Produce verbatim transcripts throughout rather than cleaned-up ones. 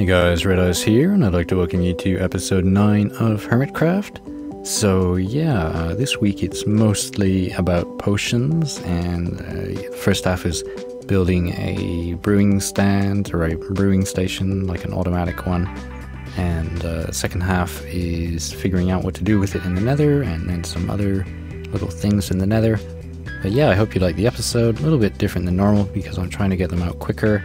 Hey guys, Red Eyes here, and I'd like to welcome you to episode nine of Hermitcraft. So yeah, uh, this week it's mostly about potions, and uh, the first half is building a brewing stand, or a brewing station, like an automatic one. And uh, the second half is figuring out what to do with it in the nether, and then some other little things in the nether. But yeah, I hope you like the episode. A little bit different than normal because I'm trying to get them out quicker.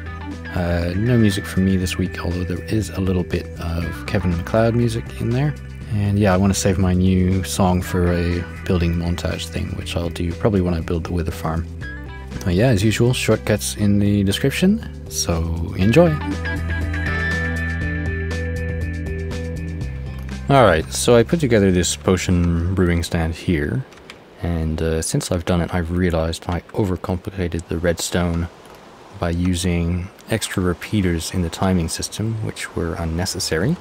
Uh, no music from me this week, although there is a little bit of Kevin MacLeod music in there. And yeah, I want to save my new song for a building montage thing, which I'll do probably when I build the Wither Farm. But yeah, as usual, shortcuts in the description, so enjoy! Alright, so I put together this potion brewing stand here, and uh, since I've done it, I've realized I overcomplicated the redstone by using extra repeaters in the timing system, which were unnecessary.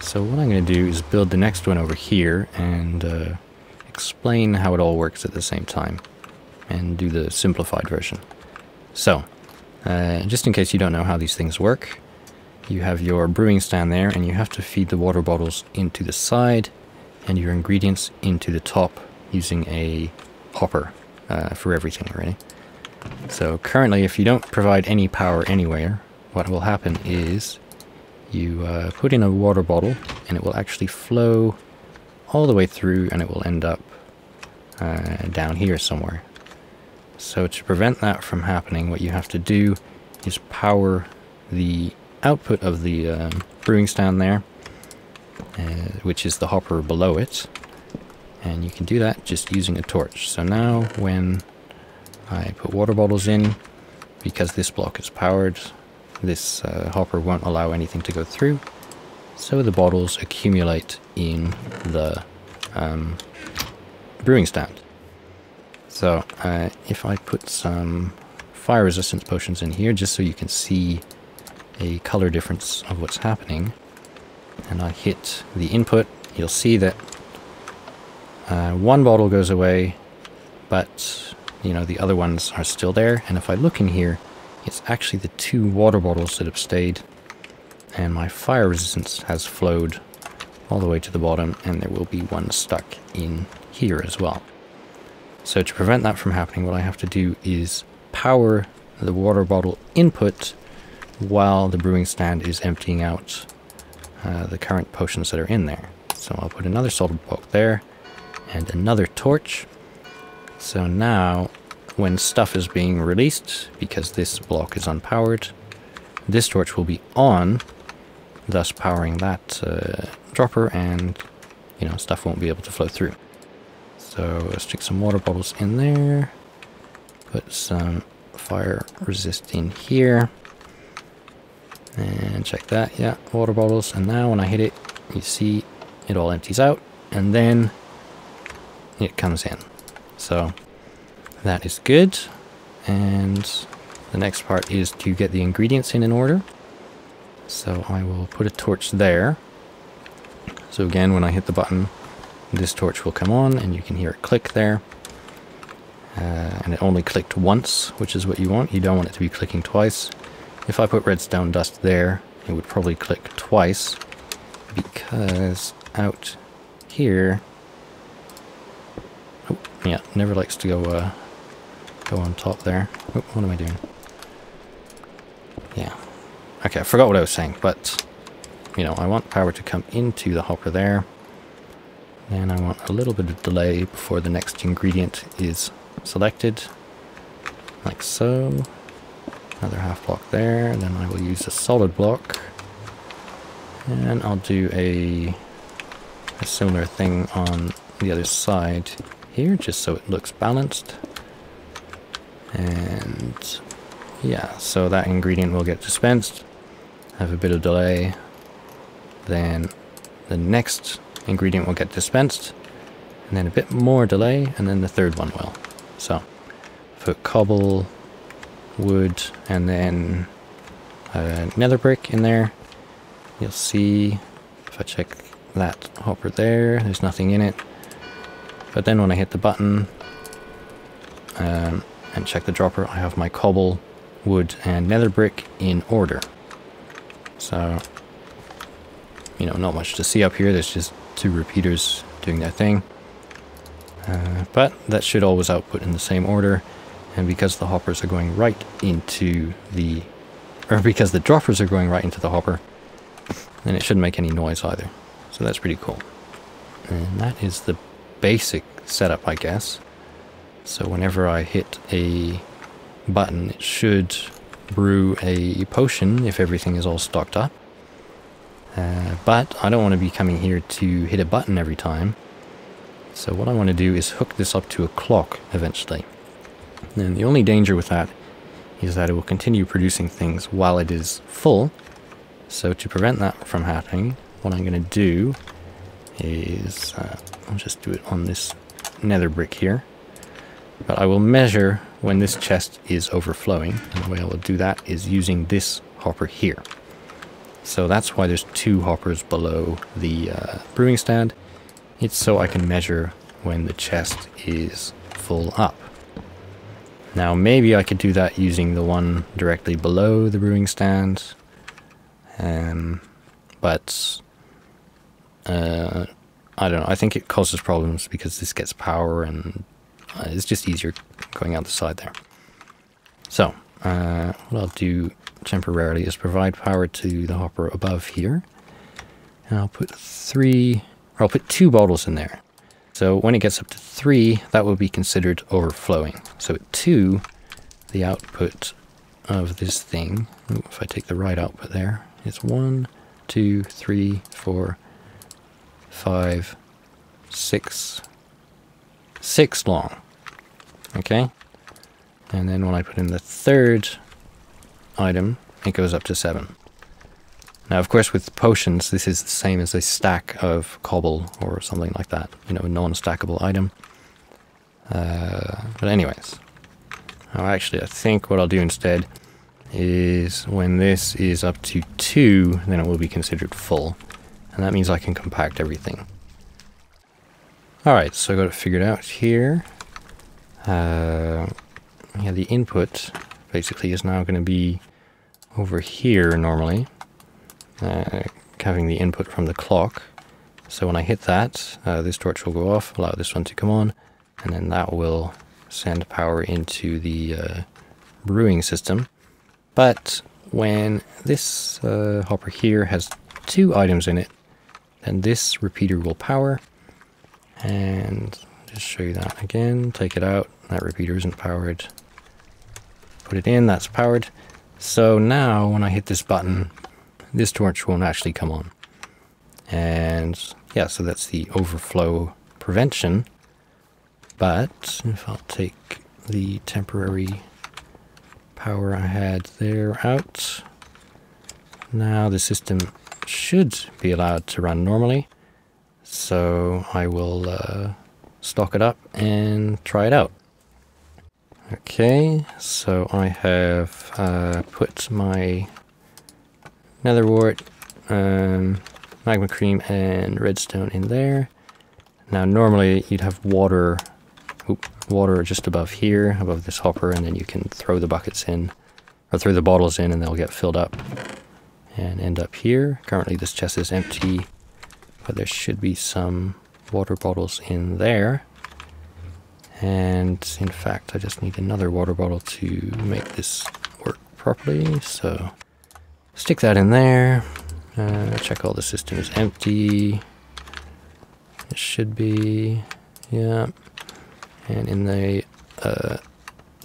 So what I'm going to do is build the next one over here and uh, explain how it all works at the same time and do the simplified version. So uh, just in case you don't know how these things work, you have your brewing stand there, and you have to feed the water bottles into the side and your ingredients into the top using a hopper uh, for everything really. So currently, if you don't provide any power anywhere, what will happen is you uh, put in a water bottle and it will actually flow all the way through, and it will end up uh, down here somewhere. So to prevent that from happening, what you have to do is power the output of the um, brewing stand there, uh, which is the hopper below it, and you can do that just using a torch. So now when I put water bottles in, because this block is powered, this uh, hopper won't allow anything to go through, so the bottles accumulate in the um, brewing stand. So uh, if I put some fire resistance potions in here, just so you can see a color difference of what's happening, and I hit the input, you'll see that uh, one bottle goes away, but you know, the other ones are still there. And if I look in here, it's actually the two water bottles that have stayed, and my fire resistance has flowed all the way to the bottom, and there will be one stuck in here as well. So to prevent that from happening, what I have to do is power the water bottle input while the brewing stand is emptying out uh, the current potions that are in there. So I'll put another solid block there and another torch. So now, when stuff is being released, because this block is unpowered, this torch will be on, thus powering that uh, dropper, and you know, stuff won't be able to flow through. So let's stick some water bottles in there, put some fire resist in here, and check that, yeah, water bottles, and now when I hit it, you see it all empties out, and then it comes in. So that is good, and the next part is to get the ingredients in in order. So I will put a torch there. So again, when I hit the button, this torch will come on, and you can hear it click there. Uh, and it only clicked once, which is what you want. You don't want it to be clicking twice. If I put redstone dust there, it would probably click twice, because out here, yeah, never likes to go uh, go on top there. Oop, what am I doing? Yeah. Okay, I forgot what I was saying, but you know, I want power to come into the hopper there, and I want a little bit of delay before the next ingredient is selected, like so. Another half block there, and then I will use a solid block, and I'll do a, a similar thing on the other side here, just so it looks balanced. And yeah, so that ingredient will get dispensed, have a bit of delay, then the next ingredient will get dispensed, and then a bit more delay, and then the third one will. So put cobble, wood, and then a nether brick in there. You'll see if I check that hopper there, there's nothing in it. But then when I hit the button um, and check the dropper, I have my cobble, wood, and nether brick in order. So, you know, not much to see up here. There's just two repeaters doing their thing. Uh, but that should always output in the same order. And because the hoppers are going right into the... Or because the droppers are going right into the hopper, then it shouldn't make any noise either. So that's pretty cool. And that is the basic setup, I guess. So whenever I hit a button, it should brew a potion if everything is all stocked up. Uh, but I don't want to be coming here to hit a button every time. So what I want to do is hook this up to a clock eventually. And the only danger with that is that it will continue producing things while it is full. So to prevent that from happening, what I'm going to do is... Uh, I'll just do it on this nether brick here. But I will measure when this chest is overflowing. And the way I will do that is using this hopper here. So that's why there's two hoppers below the uh, brewing stand. It's so I can measure when the chest is full up. Now maybe I could do that using the one directly below the brewing stand. Um, but... Uh, I don't know, I think it causes problems because this gets power and uh, it's just easier going out the side there. So, uh, what I'll do temporarily is provide power to the hopper above here. And I'll put three, or I'll put two bottles in there. So when it gets up to three, that will be considered overflowing. So at two, the output of this thing, if I take the right output there, it's one, two, three, four, five, six, six long, okay? And then when I put in the third item, it goes up to seven. Now, of course, with potions, this is the same as a stack of cobble or something like that, you know, a non-stackable item. Uh, but anyways, oh, actually, I think what I'll do instead is when this is up to two, then it will be considered full. And that means I can compact everything. Alright, so I got it figured out here. Uh, yeah, the input basically is now going to be over here normally, uh, having the input from the clock. So when I hit that, uh, this torch will go off, allow this one to come on, and then that will send power into the uh, brewing system. But when this uh, hopper here has two items in it, then this repeater will power, and just show you that again, take it out, that repeater isn't powered, put it in, that's powered. So now when I hit this button, this torch won't actually come on. And yeah, so that's the overflow prevention. But if I'll take the temporary power I had there out, now the system should be allowed to run normally. So I will uh, stock it up and try it out. Okay, so I have uh, put my nether wart, um, magma cream and redstone in there. Now normally you'd have water, oop, water just above here, above this hopper, and then you can throw the buckets in, or throw the bottles in, and they'll get filled up and end up here. Currently this chest is empty, but there should be some water bottles in there. And in fact, I just need another water bottle to make this work properly. So stick that in there, uh, check all the system is empty. It should be, yeah. And in the uh,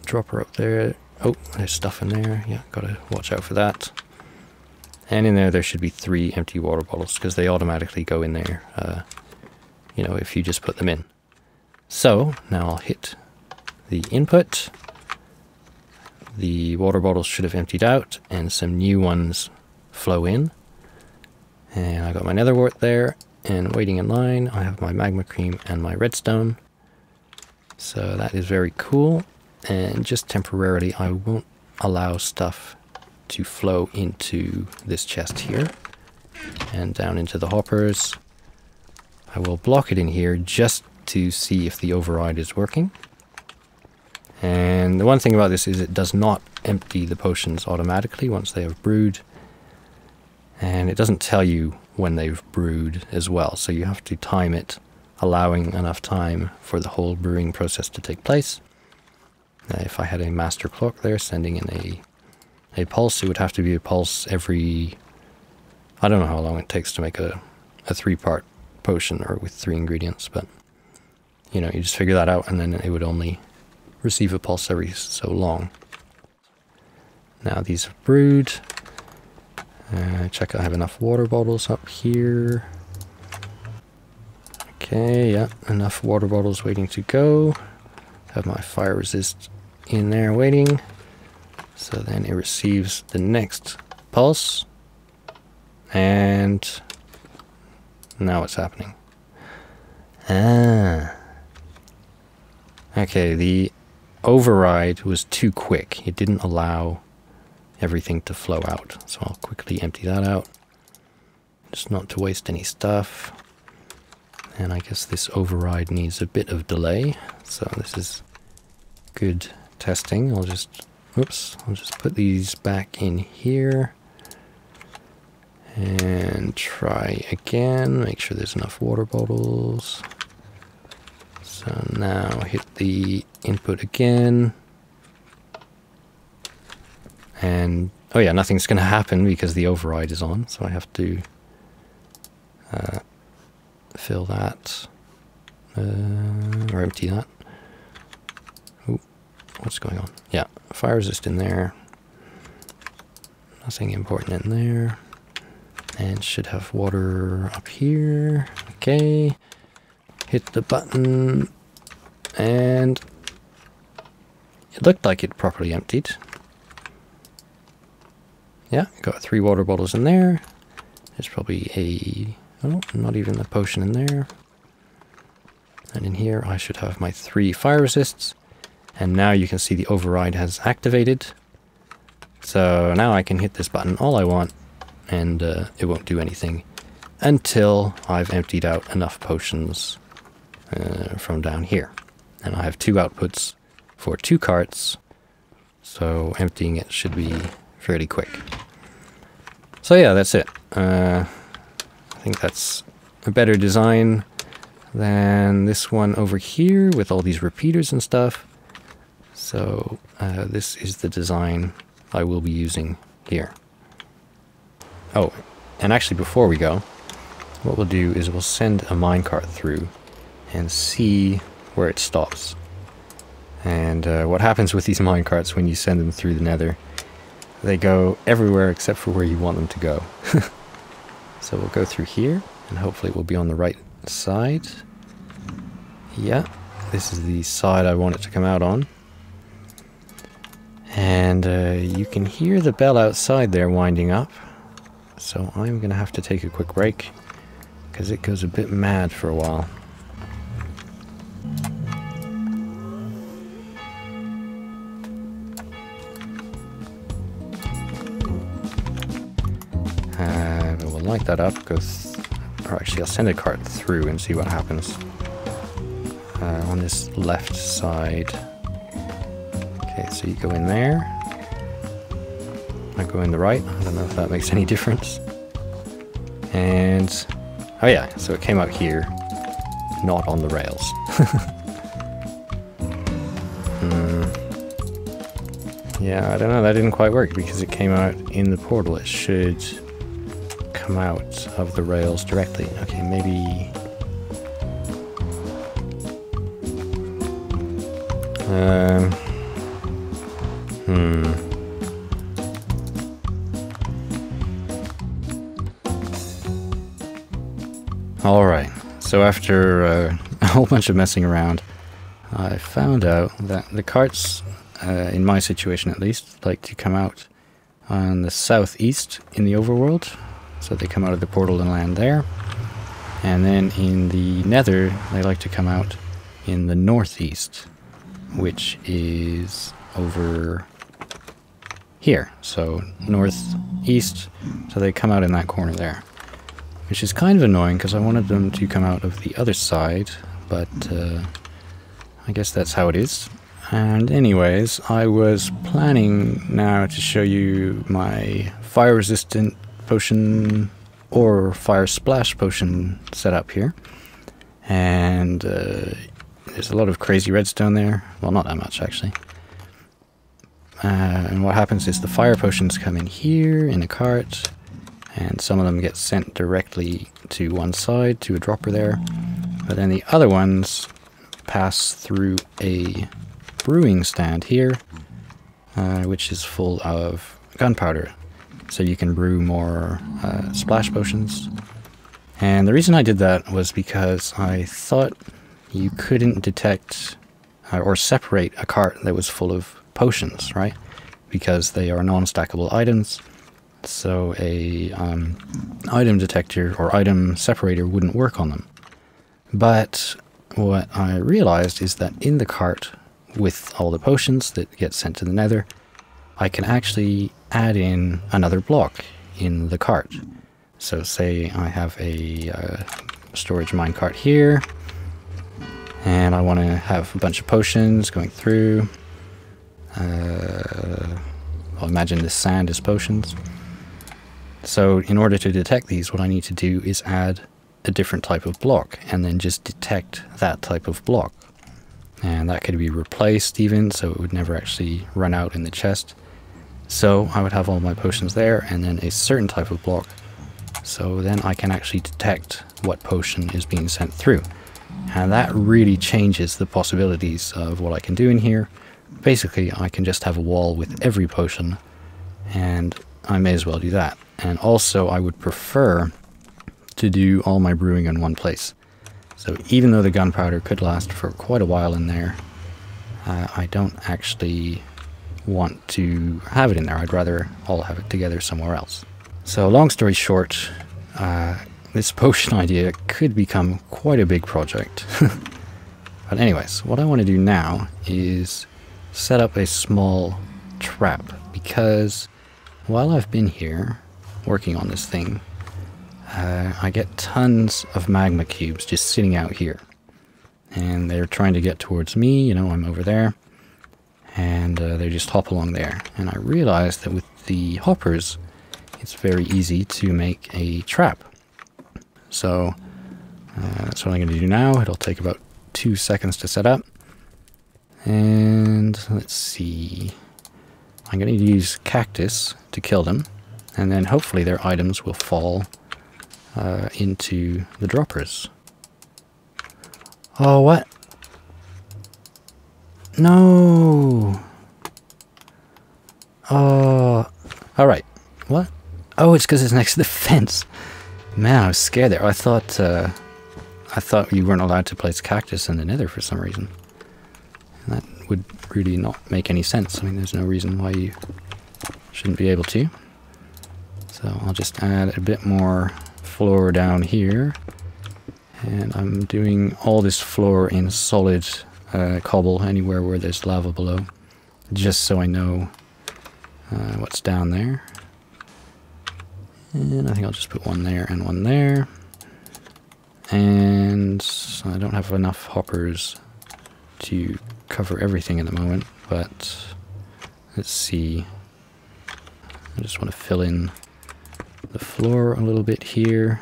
dropper up there, oh, there's stuff in there. Yeah, gotta watch out for that. And in there, there should be three empty water bottles because they automatically go in there, uh, you know, if you just put them in. So now I'll hit the input. The water bottles should have emptied out and some new ones flow in. And I got my nether wart there, and waiting in line, I have my magma cream and my redstone. So that is very cool. And just temporarily, I won't allow stuff to flow into this chest here and down into the hoppers. I will block it in here just to see if the override is working. And the one thing about this is it does not empty the potions automatically once they have brewed. and it doesn't tell you when they've brewed as well, so you have to time it, allowing enough time for the whole brewing process to take place. Now, if I had a master clock there sending in a a pulse, it would have to be a pulse every, I don't know how long it takes to make a, a three-part potion or with three ingredients, but you know, you just figure that out, and then it would only receive a pulse every so long. Now these have brewed. Uh, check I have enough water bottles up here. Okay, yeah, enough water bottles waiting to go. Have my fire resist in there waiting. So then it receives the next pulse. And now it's happening. Ah. Okay, the override was too quick. It didn't allow everything to flow out. So I'll quickly empty that out, just not to waste any stuff. And I guess this override needs a bit of delay, so this is good testing. I'll just, oops, I'll just put these back in here and try again. Make sure there's enough water bottles. So now hit the input again. And, oh yeah, nothing's going to happen because the override is on, so I have to uh, fill that, uh, or empty that. Ooh, what's going on? Yeah, fire resist in there, nothing important in there, and should have water up here. Okay, hit the button, and it looked like it properly emptied. Yeah, got three water bottles in there. There's probably a, oh, not even a potion in there. And in here I should have my three fire resists. And now you can see the override has activated. So now I can hit this button all I want, and uh, it won't do anything until I've emptied out enough potions uh, from down here. And I have two outputs for two carts, so emptying it should be fairly quick. So yeah, that's it. Uh, I think that's a better design than this one over here with all these repeaters and stuff. So uh, this is the design I will be using here. Oh, and actually before we go, what we'll do is we'll send a minecart through and see where it stops. And uh, what happens with these minecarts when you send them through the nether, they go everywhere except for where you want them to go. So we'll go through here, and hopefully we'll be on the right side. Yeah, this is the side I want it to come out on. And uh, you can hear the bell outside there winding up. So I'm going to have to take a quick break, because it goes a bit mad for a while. Like that up, go th or actually I'll send a cart through and see what happens uh, on this left side. Okay, so you go in there, I go in the right, I don't know if that makes any difference. And oh yeah, so it came out here, not on the rails. mm. Yeah, I don't know, that didn't quite work because it came out in the portal. It should come out of the rails directly. Okay, maybe um hmm all right, so after uh, a whole bunch of messing around, I found out that the carts, uh, in my situation at least, like to come out on the southeast in the overworld. So they come out of the portal and land there, and then in the nether they like to come out in the northeast, which is over here, so northeast, so they come out in that corner there, which is kind of annoying because I wanted them to come out of the other side, but uh, I guess that's how it is. And anyways, I was planning now to show you my fire resistant potion or fire splash potion set up here. And uh, there's a lot of crazy redstone there. Well, not that much, actually. Uh, and what happens is the fire potions come in here in a cart, and some of them get sent directly to one side to a dropper there, but then the other ones pass through a brewing stand here, uh, which is full of gunpowder, so you can brew more uh, splash potions. And the reason I did that was because I thought you couldn't detect uh, or separate a cart that was full of potions, right? Because they are non-stackable items, so a um, item detector or item separator wouldn't work on them. But what I realized is that in the cart with all the potions that get sent to the nether, I can actually add in another block in the cart. So say I have a uh, storage minecart here, and I want to have a bunch of potions going through. Uh, I'll imagine this sand is potions. So in order to detect these, what I need to do is add a different type of block and then just detect that type of block. And that could be replaced even, so it would never actually run out in the chest. So I would have all my potions there and then a certain type of block. So then I can actually detect what potion is being sent through. And that really changes the possibilities of what I can do in here. Basically, I can just have a wall with every potion, and I may as well do that. And also, I would prefer to do all my brewing in one place. So even though the gunpowder could last for quite a while in there, uh, I don't actually want to have it in there. I'd rather all have it together somewhere else. So long story short, uh, this potion idea could become quite a big project. But anyways, what I want to do now is set up a small trap, because while I've been here working on this thing, uh, I get tons of magma cubes just sitting out here, and they're trying to get towards me. You know, I'm over there, and uh, they just hop along there. And I realized that with the hoppers, it's very easy to make a trap. So uh, that's what I'm going to do now. It'll take about two seconds to set up. And let's see, I'm going to use cactus to kill them, and then hopefully their items will fall uh, into the droppers. Oh, what? No! Oh, alright. What? Oh, it's because it's next to the fence. Man, I was scared there. I thought, uh, I thought you weren't allowed to place cactus in the nether for some reason. That would really not make any sense. I mean, there's no reason why you shouldn't be able to. So I'll just add a bit more floor down here. And I'm doing all this floor in solid uh, cobble, anywhere where there's lava below, just so I know uh, what's down there. And I think I'll just put one there and one there. And I don't have enough hoppers to cover everything at the moment, but let's see. I just want to fill in the floor a little bit here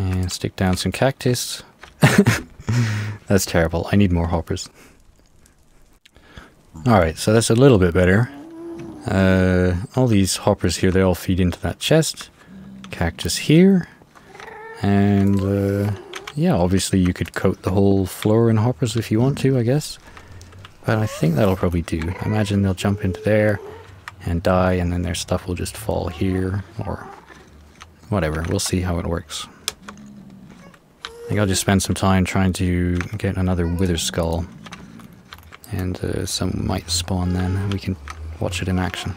and stick down some cactus. That's terrible. I need more hoppers. Alright, so that's a little bit better. Uh, all these hoppers here, they all feed into that chest. Cactus here. And uh, yeah, obviously you could coat the whole floor in hoppers if you want to, I guess. But I think that'll probably do. I imagine they'll jump into there and die, and then their stuff will just fall here, or whatever. We'll see how it works. I think I'll just spend some time trying to get another wither skull. And uh, some might spawn then. We can watch it in action.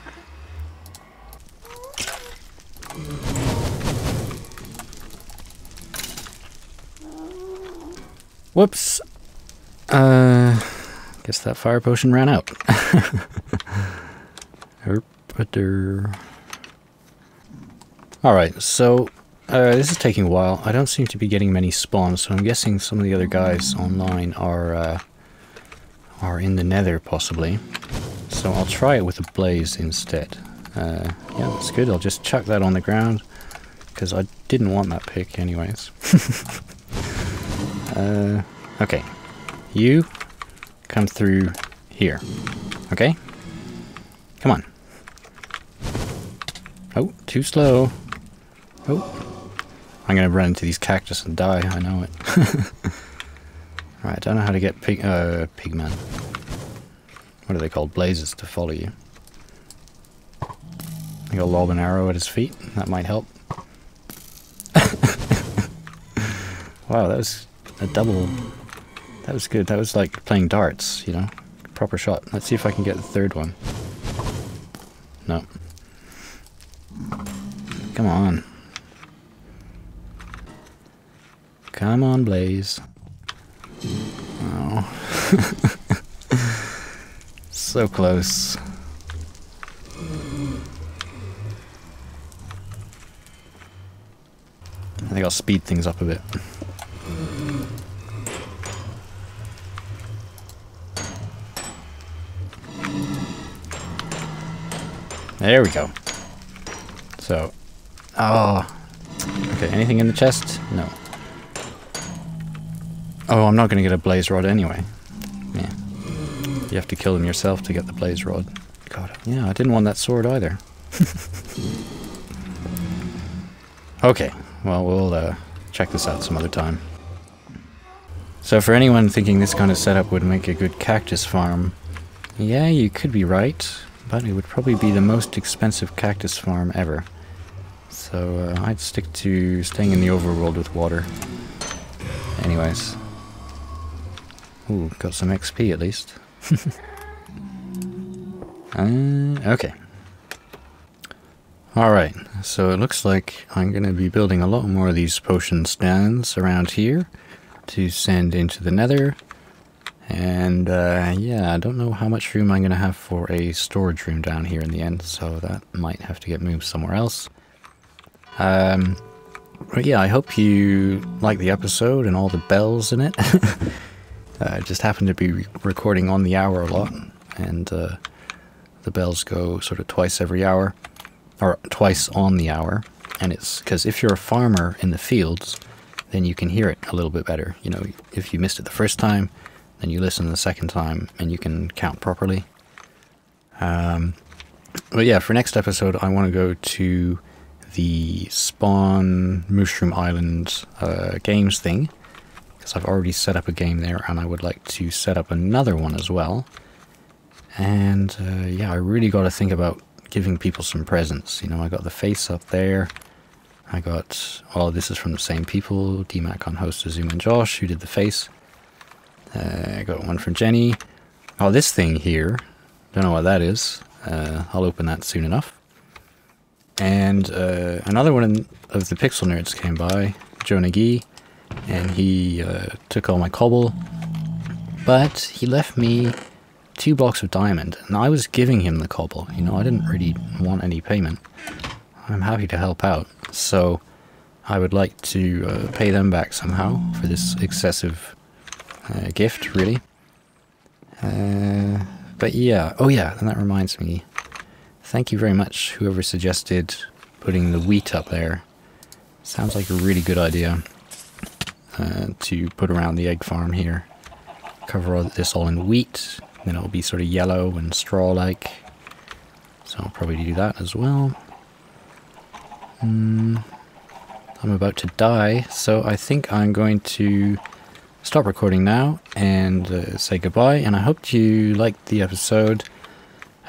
Whoops! Uh, guess that fire potion ran out. Alright, so uh, this is taking a while. I don't seem to be getting many spawns, so I'm guessing some of the other guys online are, uh, are in the nether, possibly. So I'll try it with a blaze instead. Uh, yeah, that's good. I'll just chuck that on the ground because I didn't want that pick anyways. uh, okay, you come through here, okay? Come on. Oh, too slow. Oh, I'm gonna run into these cactus and die, I know it. Right, I don't know how to get pig, uh, pigman. What are they called? Blazes to follow you. I got lob an arrow at his feet. That might help. Wow, that was a double. That was good. That was like playing darts, you know? Proper shot. Let's see if I can get the third one. No. Come on. Come on, Blaze. Oh. So close. I think I'll speed things up a bit. There we go. So, oh. Okay, anything in the chest? No. Oh, I'm not going to get a blaze rod anyway. Yeah. You have to kill them yourself to get the blaze rod. God. Yeah, I didn't want that sword either. Okay. Well, we'll uh, check this out some other time. So for anyone thinking this kind of setup would make a good cactus farm, yeah, you could be right, but it would probably be the most expensive cactus farm ever. So uh, I'd stick to staying in the overworld with water. Anyways. Ooh, got some X P at least. uh, okay. Alright, so it looks like I'm going to be building a lot more of these potion stands around here to send into the nether. And uh, yeah, I don't know how much room I'm going to have for a storage room down here in the end, so that might have to get moved somewhere else. Um, but yeah, I hope you like the episode and all the bells in it. I just happen to be recording on the hour a lot, and uh, the bells go sort of twice every hour. Or twice on the hour, and it's because if you're a farmer in the fields, then you can hear it a little bit better. You know, if you missed it the first time, then you listen the second time, and you can count properly. Um, but yeah, for next episode, I want to go to the Spawn Mushroom Island uh, games thing, because I've already set up a game there, and I would like to set up another one as well. And uh, yeah, I really got to think about giving people some presents. You know, I got the face up there. I got, oh, this is from the same people, D MACC on host, Zoom and Josh, who did the face. Uh, I got one from Jenny. Oh, this thing here, don't know what that is. Uh, I'll open that soon enough. And uh, another one of the Pixel Nerds came by, Jonah Gee, and he uh, took all my cobble, but he left me two blocks of diamond, and I was giving him the cobble. You know, I didn't really want any payment. I'm happy to help out, so I would like to uh, pay them back somehow for this excessive uh, gift, really. Uh, but yeah, oh yeah, and that reminds me, thank you very much whoever suggested putting the wheat up there. Sounds like a really good idea uh, to put around the egg farm here. Cover all this all in wheat. Then it'll be sort of yellow and straw-like. So I'll probably do that as well. Mm, I'm about to die, so I think I'm going to stop recording now and uh, say goodbye. And I hope you liked the episode.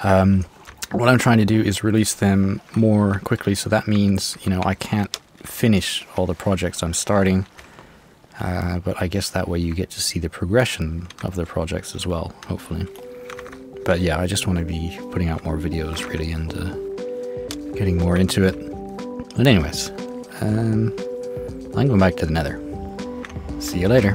Um, what I'm trying to do is release them more quickly, so that means, you know, I can't finish all the projects I'm starting. Uh, but I guess that way you get to see the progression of the projects as well, hopefully. But yeah, I just want to be putting out more videos, really, and uh, getting more into it. But anyways, um, I'm going back to the nether. See you later.